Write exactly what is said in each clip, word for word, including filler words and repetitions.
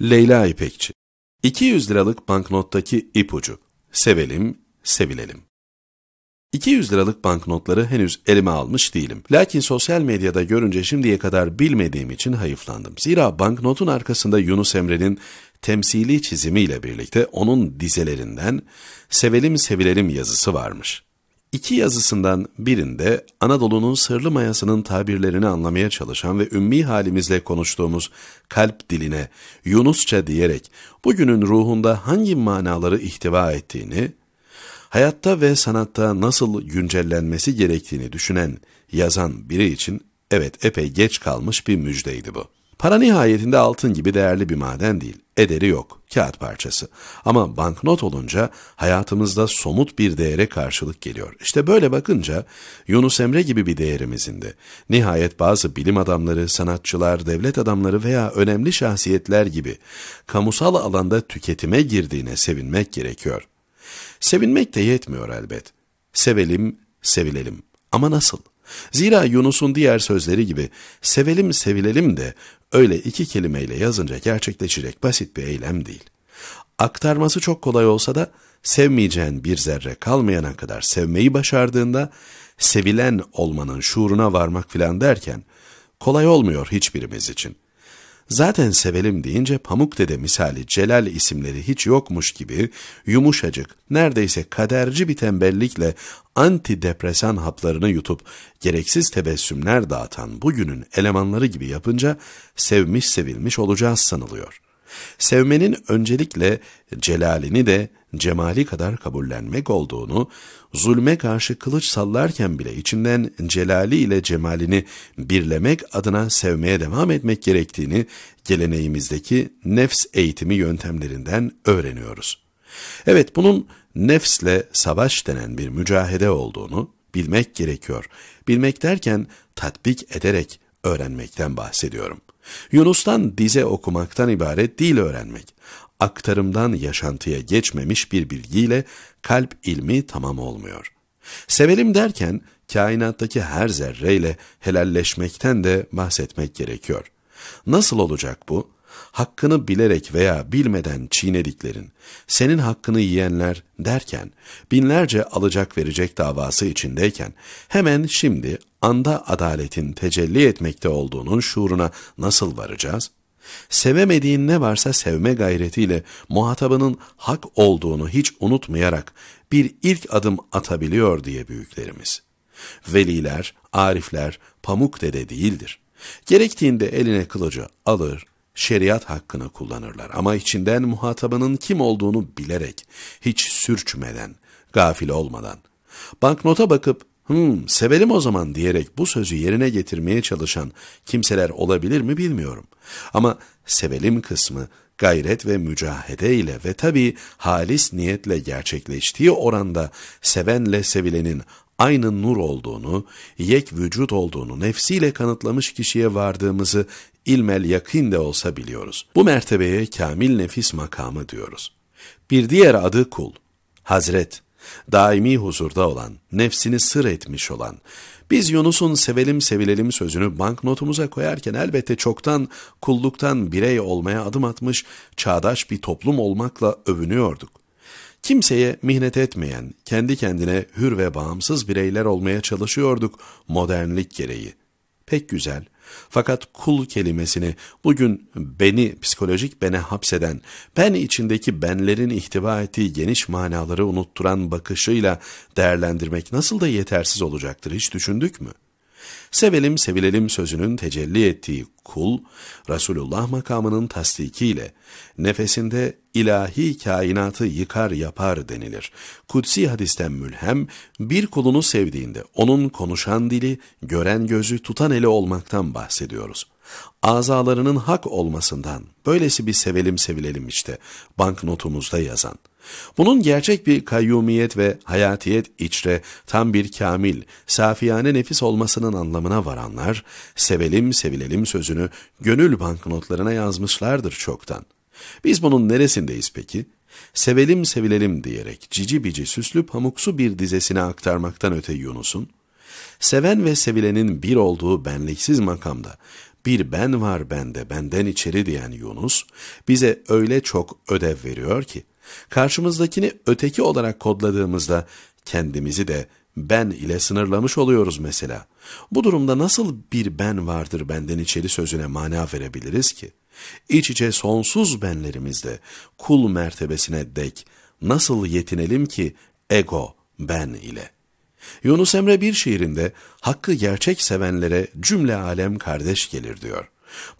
Leyla İpekçi. iki yüz liralık banknottaki ipucu. Sevelim, sevilelim. iki yüz liralık banknotları henüz elime almış değilim. Lakin sosyal medyada görünce şimdiye kadar bilmediğim için hayıflandım. Zira banknotun arkasında Yunus Emre'nin temsili çizimiyle birlikte onun dizelerinden "Sevelim sevilelim" yazısı varmış. İki yazısından birinde Anadolu'nun sırlı mayasının tabirlerini anlamaya çalışan ve ümmi halimizle konuştuğumuz kalp diline Yunusça diyerek bugünün ruhunda hangi manaları ihtiva ettiğini, hayatta ve sanatta nasıl güncellenmesi gerektiğini düşünen, yazan biri için evet epey geç kalmış bir müjdeydi bu. Para nihayetinde altın gibi değerli bir maden değil, ederi yok, kağıt parçası. Ama banknot olunca hayatımızda somut bir değere karşılık geliyor. İşte böyle bakınca Yunus Emre gibi bir değerimizin de nihayet bazı bilim adamları, sanatçılar, devlet adamları veya önemli şahsiyetler gibi kamusal alanda tüketime girdiğine sevinmek gerekiyor. Sevinmek de yetmiyor elbet. Sevelim, sevilelim. Ama nasıl? Zira Yunus'un diğer sözleri gibi sevelim sevilelim de öyle iki kelimeyle yazınca gerçekleşecek basit bir eylem değil. Aktarması çok kolay olsa da sevmeyeceğin bir zerre kalmayana kadar sevmeyi başardığında, sevilen olmanın şuuruna varmak filan derken kolay olmuyor hiçbirimiz için. Zaten sevelim deyince Pamuk Dede misali Celal isimleri hiç yokmuş gibi yumuşacık, neredeyse kaderci bir tembellikle antidepresan haplarını yutup gereksiz tebessümler dağıtan bugünün elemanları gibi yapınca sevmiş sevilmiş olacağız sanılıyor. Sevmenin öncelikle celalini de cemali kadar kabullenmek olduğunu, zulme karşı kılıç sallarken bile içinden celali ile cemalini birlemek adına sevmeye devam etmek gerektiğini geleneğimizdeki nefs eğitimi yöntemlerinden öğreniyoruz. Evet, bunun nefsle savaş denen bir mücahede olduğunu bilmek gerekiyor. Bilmek derken tatbik ederek öğrenmekten bahsediyorum. Yunus'tan dize okumaktan ibaret değil öğrenmek. Aktarımdan yaşantıya geçmemiş bir bilgiyle kalp ilmi tamam olmuyor. Sevelim derken kainattaki her zerreyle helalleşmekten de bahsetmek gerekiyor. Nasıl olacak bu? Hakkını bilerek veya bilmeden çiğnediklerin, senin hakkını yiyenler derken, binlerce alacak verecek davası içindeyken, hemen şimdi anda adaletin tecelli etmekte olduğunun şuuruna nasıl varacağız? Sevemediğin ne varsa sevme gayretiyle muhatabının hak olduğunu hiç unutmayarak bir ilk adım atabiliyor diye büyüklerimiz. Veliler, arifler Pamuk Dede değildir. Gerektiğinde eline kılıcı alır, şeriat hakkını kullanırlar ama içinden muhatabının kim olduğunu bilerek, hiç sürçmeden, gafil olmadan. Banknota bakıp "Hımm, sevelim o zaman" diyerek bu sözü yerine getirmeye çalışan kimseler olabilir mi bilmiyorum. Ama sevelim kısmı gayret ve mücahede ile ve tabii halis niyetle gerçekleştiği oranda sevenle sevilenin aynı nur olduğunu, yek vücut olduğunu nefsiyle kanıtlamış kişiye vardığımızı ilmel yakın de olsa biliyoruz. Bu mertebeye kamil nefis makamı diyoruz. Bir diğer adı kul, hazret, daimi huzurda olan, nefsini sır etmiş olan. Biz Yunus'un sevelim sevilelim sözünü banknotumuza koyarken elbette çoktan kulluktan birey olmaya adım atmış, çağdaş bir toplum olmakla övünüyorduk. Kimseye mihnet etmeyen, kendi kendine hür ve bağımsız bireyler olmaya çalışıyorduk modernlik gereği. Pek güzel. Fakat kul kelimesini bugün beni, psikolojik bene hapseden, ben içindeki benlerin ihtiva ettiği geniş manaları unutturan bakışıyla değerlendirmek nasıl da yetersiz olacaktır, hiç düşündük mü? Sevelim sevilelim sözünün tecelli ettiği kul, Resulullah makamının tasdikiyle nefesinde ilahi kainatı yıkar yapar denilir. Kutsi hadisten mülhem, bir kulunu sevdiğinde onun konuşan dili, gören gözü, tutan eli olmaktan bahsediyoruz. Azalarının hak olmasından, böylesi bir sevelim sevilelim işte banknotumuzda yazan. Bunun gerçek bir kayyumiyet ve hayatiyet içre, tam bir kamil, safiyane nefis olmasının anlamına varanlar, sevelim sevilelim sözünü gönül banknotlarına yazmışlardır çoktan. Biz bunun neresindeyiz peki? Sevelim sevilelim diyerek cici bici süslü pamuksu bir dizesine aktarmaktan öte Yunus'un, seven ve sevilenin bir olduğu benliksiz makamda bir ben var bende, benden içeri diyen Yunus, bize öyle çok ödev veriyor ki, karşımızdakini öteki olarak kodladığımızda kendimizi de ben ile sınırlamış oluyoruz mesela. Bu durumda nasıl bir ben vardır benden içeri sözüne mana verebiliriz ki? İç içe sonsuz benlerimizde kul mertebesine dek nasıl yetinelim ki ego, ben ile? Yunus Emre bir şiirinde hakkı gerçek sevenlere cümle alem kardeş gelir diyor.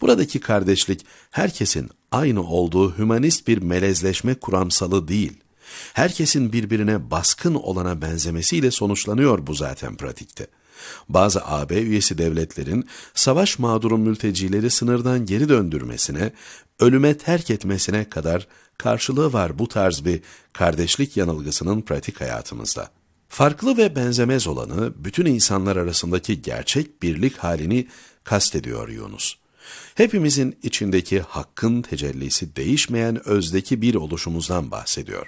Buradaki kardeşlik herkesin aynı olduğu hümanist bir melezleşme kuramsalı değil. Herkesin birbirine baskın olana benzemesiyle sonuçlanıyor bu zaten pratikte. Bazı A B üyesi devletlerin savaş mağduru mültecileri sınırdan geri döndürmesine, ölüme terk etmesine kadar karşılığı var bu tarz bir kardeşlik yanılgısının pratik hayatımızda. Farklı ve benzemez olanı, bütün insanlar arasındaki gerçek birlik halini kastediyor Yunus. Hepimizin içindeki hakkın tecellisi değişmeyen özdeki bir oluşumuzdan bahsediyor.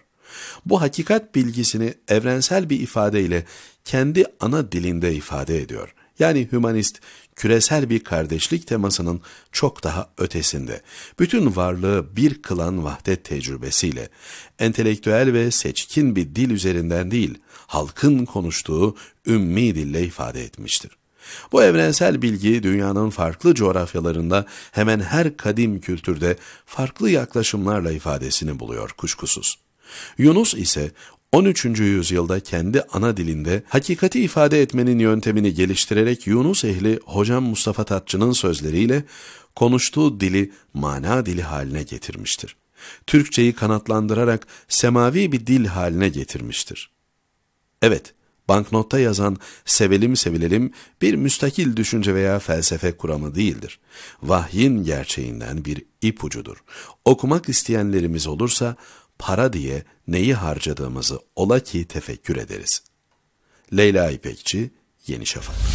Bu hakikat bilgisini evrensel bir ifadeyle kendi ana dilinde ifade ediyor. Yani hümanist, küresel bir kardeşlik temasının çok daha ötesinde, bütün varlığı bir kılan vahdet tecrübesiyle, entelektüel ve seçkin bir dil üzerinden değil, halkın konuştuğu ümmi dille ifade etmiştir. Bu evrensel bilgi dünyanın farklı coğrafyalarında hemen her kadim kültürde farklı yaklaşımlarla ifadesini buluyor kuşkusuz. Yunus ise on üçüncü yüzyılda kendi ana dilinde hakikati ifade etmenin yöntemini geliştirerek Yunus ehli hocam Mustafa Tatçı'nın sözleriyle konuştuğu dili mana dili haline getirmiştir. Türkçeyi kanatlandırarak semavi bir dil haline getirmiştir. Evet, banknotta yazan sevelim sevilelim bir müstakil düşünce veya felsefe kuramı değildir. Vahyin gerçeğinden bir ipucudur. Okumak isteyenlerimiz olursa, para diye neyi harcadığımızı ola ki tefekkür ederiz. Leyla İpekçi, Yeni Şafak.